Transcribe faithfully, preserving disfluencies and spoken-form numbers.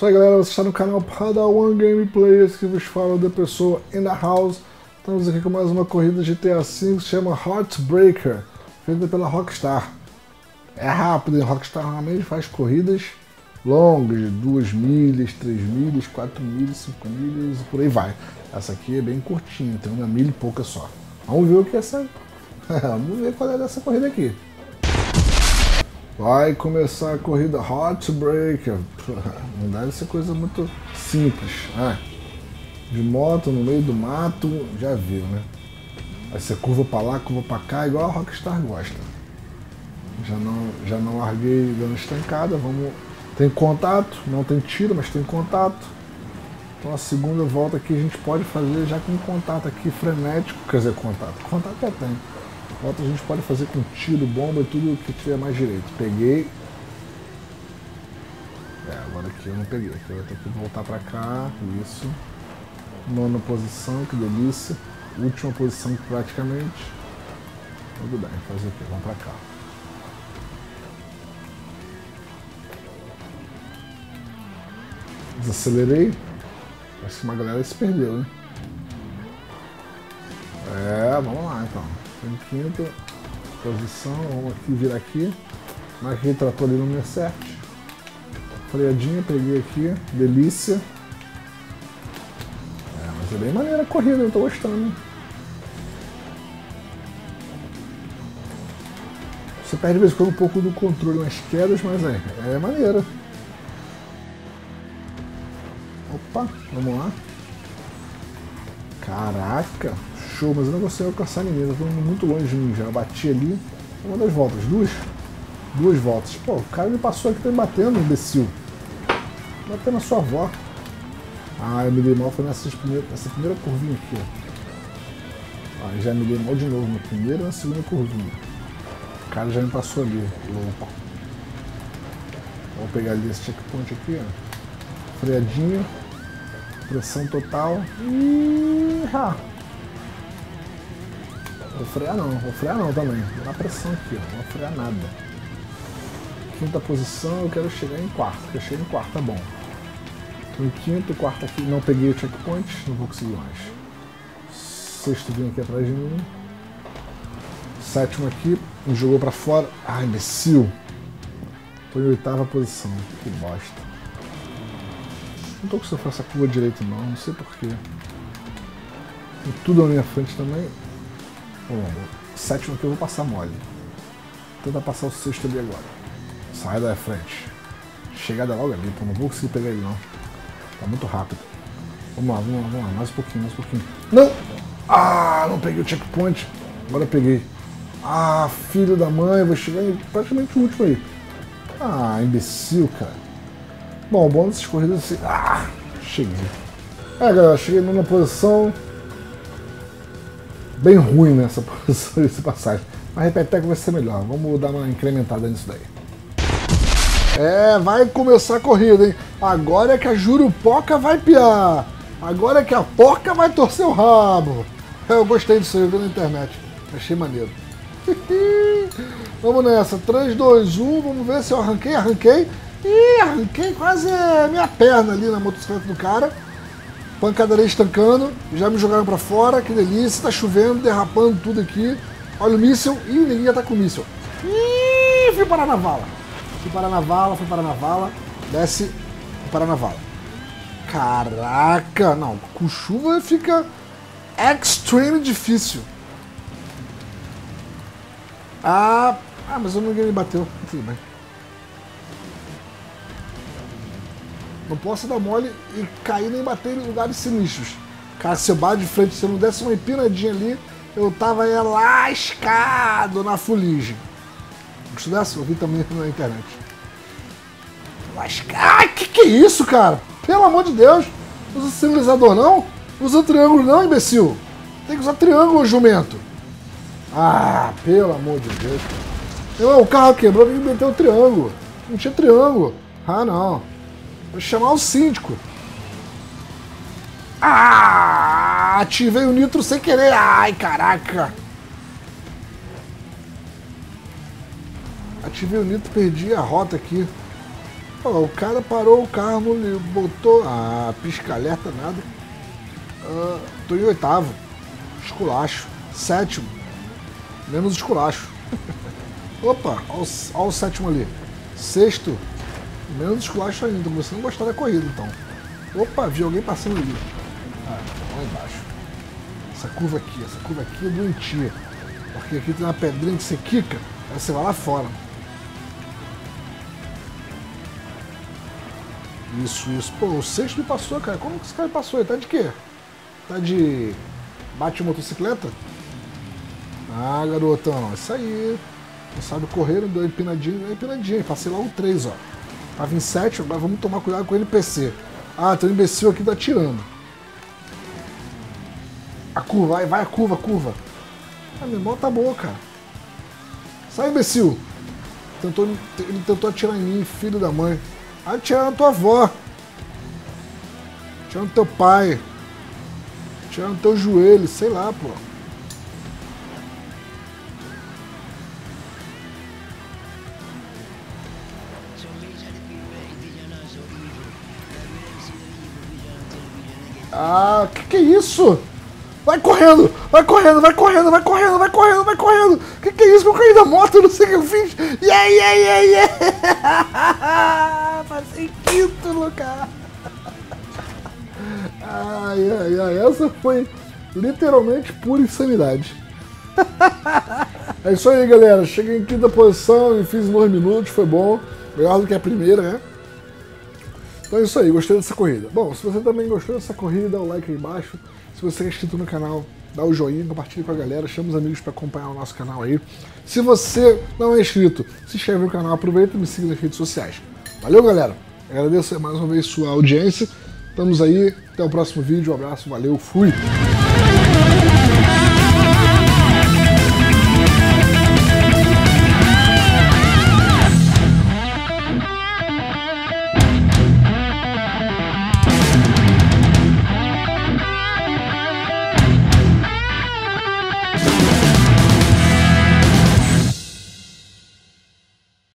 Isso aí, galera, você está no canal Pada One Game Players, que vos fala da pessoa in the house. Estamos aqui com mais uma corrida G T A cinco, que se chama Heartbreaker, feita pela Rockstar. É rápido, a Rockstar realmente faz corridas longas, duas milhas, três milhas, quatro milhas, cinco milhas e por aí vai. Essa aqui é bem curtinha, tem uma milha e pouca só. Vamos ver o que é essa. Vamos ver qual é dessa corrida aqui. Vai começar a corrida Heartbreaker. Não deve ser coisa muito simples. Ah, de moto no meio do mato, já viu, né? Vai ser curva pra lá, curva pra cá, igual a Rockstar gosta. Já não, já não larguei dando estancada. Vamos... Tem contato, não tem tiro, mas tem contato. Então a segunda volta aqui a gente pode fazer já com contato aqui frenético. Quer dizer, contato. Contato até tem. Volta a gente pode fazer com tiro, bomba e tudo que tiver mais direito. Peguei. É, agora aqui eu não peguei. Aqui eu vou ter que voltar pra cá. Isso. Nona posição, que delícia. Última posição praticamente. Tudo bem, fazer o quê? Vamos pra cá. Desacelerei. Acho que uma galera se perdeu, né? É, vamos lá então. Em quinta posição, vamos aqui, virar aqui. Marquei trator ali no meu certo. Freadinha, peguei aqui. Delícia. É, mas é bem maneira a corrida, eu tô gostando. Hein? Você perde de vez em quando um pouco do controle nas quedas, mas é, é maneira. Opa, vamos lá. Caraca, show, mas eu não consigo alcançar ninguém, tá todo mundo muito longe de mim já. Eu bati ali, uma das voltas, duas? Duas voltas. Pô, o cara me passou aqui, tá me batendo, imbecil. Batendo a sua avó. Ah, eu me dei mal, foi nessa primeira, nessa primeira curvinha aqui, ó. Ah, já me dei mal de novo, na primeira e na segunda curvinha. O cara já me passou ali, louco. Vamos pegar ali esse checkpoint aqui, ó. Freadinha. Pressão total. Ih, ha. Vou frear não, vou frear não também. Vou dar pressão aqui, ó. Não vou frear nada. Quinta posição, eu quero chegar em quarto. Eu chego em quarto, tá bom. Tô em quinto, quarto aqui. Não peguei o checkpoint, não vou conseguir mais. Sexto vem aqui atrás de mim. Sétimo aqui, me jogou pra fora. Ai, imbecil. Tô em oitava posição. Que bosta. Não tô conseguindo fazer essa curva direito não, não sei porquê. Tem tudo na minha frente também. Bom, o sétimo aqui eu vou passar mole. Vou tentar passar o sexto ali agora. Sai da frente. Chegada logo ali, pô, não vou conseguir pegar ele não. Tá muito rápido. Vamos lá, vamos lá, vamos lá, mais um pouquinho, mais um pouquinho. Não! Ah, não peguei o checkpoint. Agora eu peguei. Ah, filho da mãe, vou chegar em praticamente o último aí. Ah, imbecil, cara. Bom, o bom dessas corridas assim... Ah, cheguei. É, galera, cheguei numa posição... Bem ruim nessa posição, essa passagem. Mas repeteco vai ser melhor. Vamos dar uma incrementada nisso daí. É, vai começar a corrida, hein? Agora é que a jurupoca vai piar. Agora é que a porca vai torcer o rabo. Eu gostei disso, eu vi na internet. Achei maneiro. Vamos nessa. três, dois, um. Vamos ver se eu arranquei. Arranquei. Ih, arranquei quase minha perna ali na motocicleta do cara. Pancadaria estancando. Já me jogaram pra fora, que delícia. Tá chovendo, derrapando tudo aqui. Olha o míssel. Ih, ninguém ia tá com o míssel. Ih, fui parar na vala. Fui parar na vala, fui parar na vala. Desce, fui parar na vala. Caraca, não. Com chuva fica extremamente difícil. Ah, ah, mas ninguém me bateu. Tudo bem. Não posso dar mole e cair nem bater em lugares sinistros. Cara, se eu bato de frente, se eu não desse uma empinadinha ali, eu tava aí lascado na fuligem. Gostou dessa? Eu vi também na internet. Lascado. Ai, que que é isso, cara? Pelo amor de Deus. Não usa sinalizador, não? Não usa triângulo, não, imbecil? Tem que usar triângulo, jumento. Ah, pelo amor de Deus. Eu, o carro quebrou, tem que meter o triângulo. Não tinha triângulo. Ah, não. Vou chamar o síndico. Ah, ativei o nitro sem querer. Ai, caraca. Ativei o nitro, perdi a rota aqui. Ó, o cara parou o carro, não botou a ah, pisca-alerta, nada. Ah, tô em oitavo. Esculacho. Sétimo. Menos esculacho. Opa, olha o sétimo ali. Sexto. Menos esculacho ainda. Você não gostar da corrida, então. Opa, vi alguém passando ali. Ah, lá embaixo. Essa curva aqui, essa curva aqui é doentia. Porque aqui tem uma pedrinha que você quica, aí você vai lá fora. Isso, isso. Pô, o sexto me passou, cara. Como que esse cara passou? Ele tá de quê? Tá de... bate motocicleta? Ah, garotão. Isso aí. Não sabe correr, não deu empinadinha. Deu empinadinha. Passei lá um três, ó. Tava em sete, agora vamos tomar cuidado com o N P C. Ah, tem um imbecil aqui, tá atirando. A curva, vai, vai a curva, a curva. A memória tá boa, cara. Sai, imbecil. Tentou, ele tentou atirar em mim, filho da mãe. Atira na tua avó. Atira no teu pai. Atira no teu joelho, sei lá, pô. Ah, que que é isso? Vai correndo, vai correndo, vai correndo, vai correndo, vai correndo, vai correndo. Que que é isso? Eu caí da moto, eu não sei o que eu fiz. Yeah, yeah, yeah, yeah. Passei quinto lugar. Ai, ai, ai. Essa foi literalmente pura insanidade. É isso aí, galera. Cheguei em quinta posição e fiz em dois minutos. Foi bom. Melhor do que a primeira, né? Então é isso aí. Gostei dessa corrida. Bom, se você também gostou dessa corrida, dá o like aí embaixo. Se você é inscrito no canal, dá o joinha, compartilha com a galera, chama os amigos para acompanhar o nosso canal aí. Se você não é inscrito, se inscreve no canal, aproveita e me siga nas redes sociais. Valeu, galera! Agradeço mais uma vez sua audiência. Estamos aí, até o próximo vídeo, um abraço, valeu, fui!